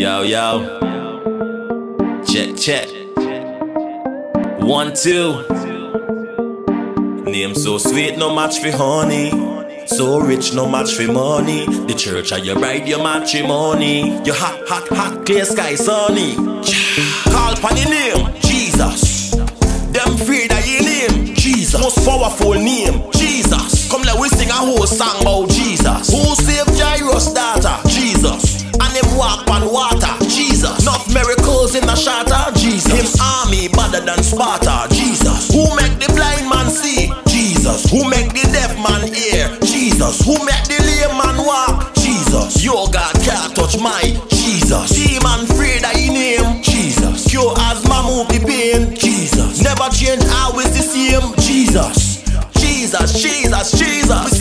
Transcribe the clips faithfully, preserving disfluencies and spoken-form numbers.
Yo, yo. Check, check. One, two. Name so sweet, no match for honey. So rich, no match for money. The church and your bride, your matrimony. Your hot, hot, hot, clear sky, sunny. Call upon the name, Jesus. Them fear that you name, Jesus. Most powerful name, Jesus. Come let we sing a whole song about Jesus. Who saved Jairus' daughter? Jesus. And him walk on water? Jesus. Enough miracles in the shatter? Jesus. Him army better than Sparta? Jesus. Who make the blind man see? Jesus. Who make the deaf man hear? Jesus. Who make the lame man walk? Jesus. Your God can't touch my Jesus. Demon free that he name? Jesus. Cure asthma, move the pain? Jesus. Never change, always the same? Jesus. Jesus, Jesus, Jesus.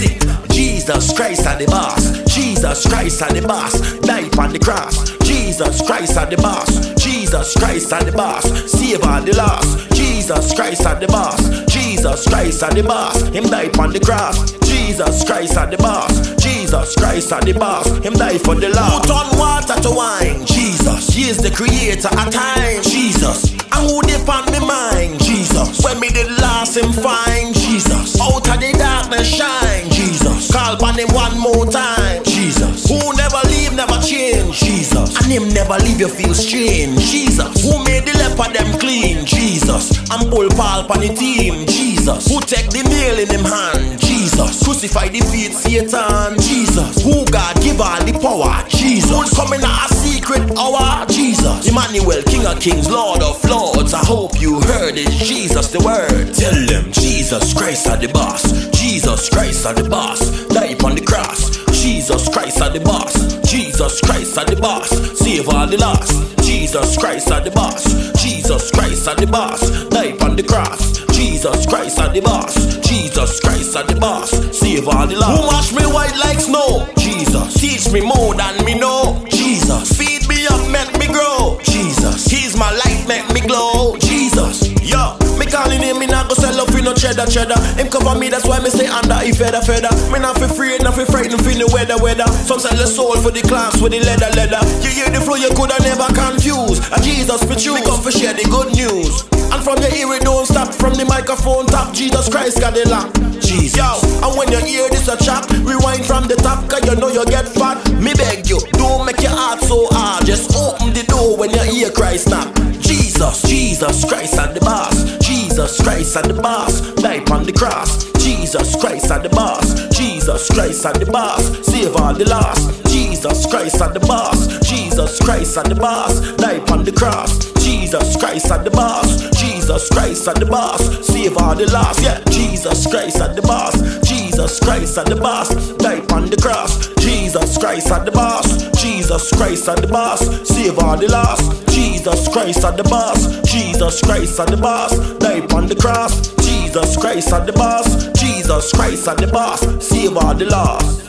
Jesus Christ and the boss. Jesus Christ and the boss. Died on the cross. Jesus Christ and the boss. Jesus Christ and the boss. Save all the lost. Jesus Christ and the boss. Jesus Christ and the boss. Him died on the cross. Jesus Christ and the boss. Jesus Christ and the boss. Him died for the lost. Who turned water to wine? Jesus. He is the creator at time. Jesus. And who dip on me mind? Jesus. When me did last him find? Jesus. Out of the darkness shine? Jesus. Call upon him one more time? Jesus. Who never leave, never change? Jesus. And him never leave you feel strange? Jesus. Who made the leper them clean? Jesus. And pull Paul upon the team? Jesus. Who take the nail in him hand? Jesus. Crucify the feet Satan? Jesus. Who God give all the power? Jesus. Who's coming at a secret hour? Jesus. Emmanuel, King of Kings, Lord of Lords. I hope you heard it. Jesus the word. Tell them Jesus Christ are the boss. Jesus Christ are the boss. Die upon the cross. Jesus Christ are the boss. Jesus Christ are the boss. Save all the lost. Jesus Christ are the boss. Jesus Christ are the boss. Die upon the cross. Jesus Christ are the boss. Jesus Christ are the boss. Save all the lost. Who wash me white like snow? Jesus. Teach me more than me know? Jesus. Feed me up, make me grow? Jesus. He's my light, make me glow? Jesus. Yo, me calling him, me not go sell up with no cheddar, cheddar. Him cover me, that's why me stay under he feather, feather. Me not feel free, not feel frightened, feel the weather, weather. Some sell the soul for the class with the leather, leather. You hear the flow, you coulda never confuse. A Jesus be choose, me come for share the good news. And from your ear, it don't stop. From the microphone top, Jesus Christ got the lock. Jesus. Yo, and when you hear this a chop, rewind from the top, cause you know you get fat. Me beg you, don't make your heart so hard. Just open the door when you hear Christ knock. Jesus, Jesus Christ at the boss. Jesus Christ at the boss. Die on the cross. Jesus Christ at the boss. Jesus Christ at the boss. Save all the lost. Jesus Christ at the boss. Jesus Christ at the boss. Die on the cross. Jesus Christ at the boss. Jesus Christ at the boss. Save all the lost. Yeah, Jesus Christ at the boss. Jesus Christ at the boss. Die on the cross. Jesus Christ at the boss. Jesus Christ at the boss. Save all the lost. Jesus Christ at the boss. Jesus Christ at the boss. Die on the cross. Jesus Christ at the boss. Jesus Christ at the boss. Save all the lost.